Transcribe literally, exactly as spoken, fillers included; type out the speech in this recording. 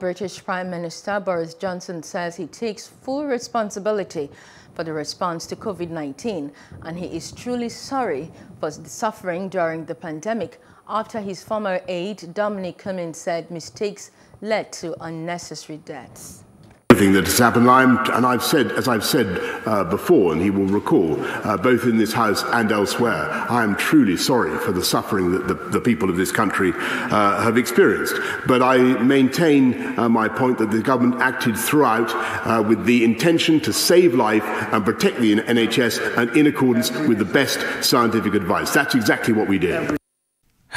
British Prime Minister Boris Johnson says he takes full responsibility for the response to COVID nineteen and he is truly sorry for the suffering during the pandemic after his former aide Dominic Cummings said mistakes led to unnecessary deaths. Everything that has happened, I'm, and I've said, as I've said uh, before, and he will recall, uh, both in this House and elsewhere, I am truly sorry for the suffering that the, the people of this country uh, have experienced. But I maintain uh, my point that the government acted throughout uh, with the intention to save life and protect the N H S, and in accordance with the best scientific advice. That's exactly what we did.